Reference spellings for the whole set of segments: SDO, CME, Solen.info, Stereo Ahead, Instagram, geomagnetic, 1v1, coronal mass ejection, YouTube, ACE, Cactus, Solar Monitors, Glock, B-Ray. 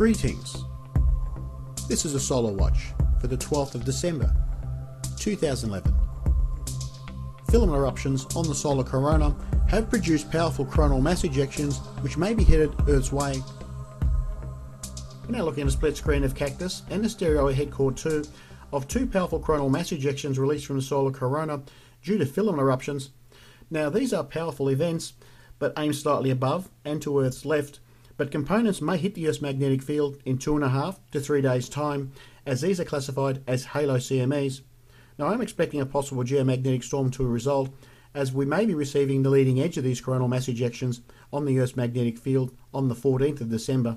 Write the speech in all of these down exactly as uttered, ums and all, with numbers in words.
Greetings! This is a Solar Watch for the twelfth of December two thousand eleven. Filament eruptions on the solar corona have produced powerful coronal mass ejections which may be headed Earth's way. We're now looking at a split screen of Cactus and the Stereo Ahead core two of two powerful coronal mass ejections released from the solar corona due to filament eruptions. Now these are powerful events but aim slightly above and to Earth's left, but components may hit the Earth's magnetic field in two and a half to three days' time, as these are classified as halo C M Es. Now I'm expecting a possible geomagnetic storm to result, as we may be receiving the leading edge of these coronal mass ejections on the Earth's magnetic field on the fourteenth of December.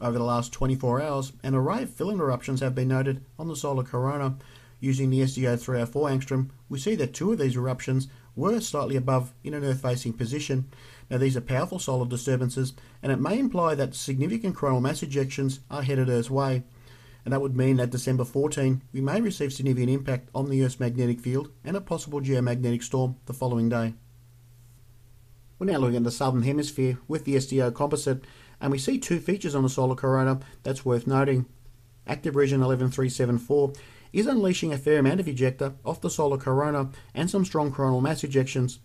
Over the last twenty-four hours, an array of filament eruptions have been noted on the solar corona. Using the S D O three oh four angstrom, we see that two of these eruptions were slightly above in an Earth-facing position. Now these are powerful solar disturbances, and it may imply that significant coronal mass ejections are headed Earth's way. And that would mean that December fourteenth, we may receive significant impact on the Earth's magnetic field and a possible geomagnetic storm the following day. We're now looking at the southern hemisphere with the S D O composite, and we see two features on the solar corona that's worth noting. Active region eleven three seven four is unleashing a fair amount of ejecta off the solar corona and some strong coronal mass ejections.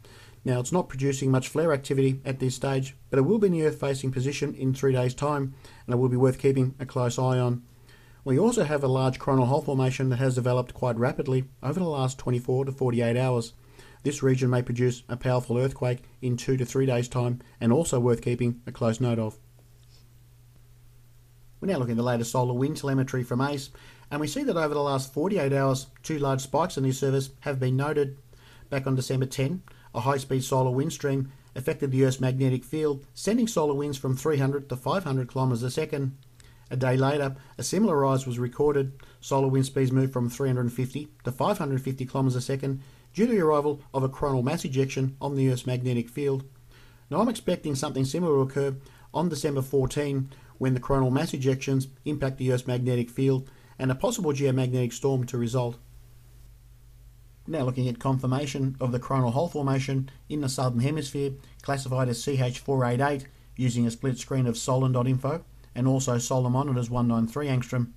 Now it's not producing much flare activity at this stage, but it will be in the Earth facing position in three days time, and it will be worth keeping a close eye on. We also have a large coronal hole formation that has developed quite rapidly over the last twenty-four to forty-eight hours. This region may produce a powerful earthquake in two to three days time, and also worth keeping a close note of. We're now looking at the latest solar wind telemetry from A C E, and we see that over the last forty-eight hours, two large spikes in this service have been noted. Back on December tenth, a high-speed solar wind stream affected the Earth's magnetic field, sending solar winds from three hundred to five hundred kilometers a second. A day later, a similar rise was recorded. Solar wind speeds moved from three hundred fifty to five hundred fifty kilometers a second due to the arrival of a coronal mass ejection on the Earth's magnetic field. Now I'm expecting something similar to occur on December fourteenth, when the coronal mass ejections impact the Earth's magnetic field and a possible geomagnetic storm to result. Now looking at confirmation of the coronal hole formation in the southern hemisphere, classified as C H four eighty-eight, using a split screen of Solen dot info and also Solar Monitors one ninety-three angstrom.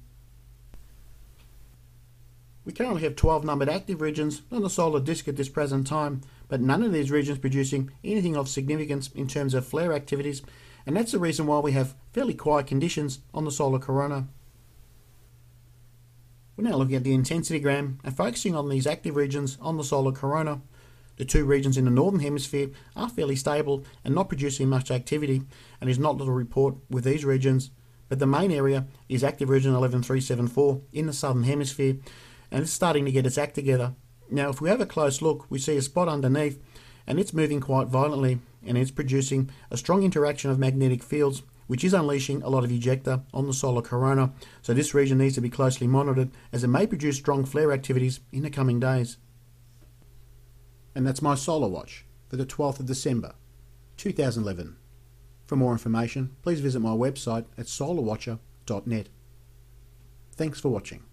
We currently have twelve numbered active regions on the solar disk at this present time, but none of these regions producing anything of significance in terms of flare activities, and that's the reason why we have fairly quiet conditions on the solar corona. We're now looking at the intensity gram and focusing on these active regions on the solar corona. The two regions in the northern hemisphere are fairly stable and not producing much activity, and is not little report with these regions, but the main area is active region eleven three seven four in the southern hemisphere, and it's starting to get its act together. Now if we have a close look, we see a spot underneath, and it's moving quite violently, and it's producing a strong interaction of magnetic fields, which is unleashing a lot of ejecta on the solar corona, so this region needs to be closely monitored as it may produce strong flare activities in the coming days. And that's my Solar Watch for the twelfth of December two thousand eleven. For more information, please visit my website at solar watcher dot net. Thanks for watching.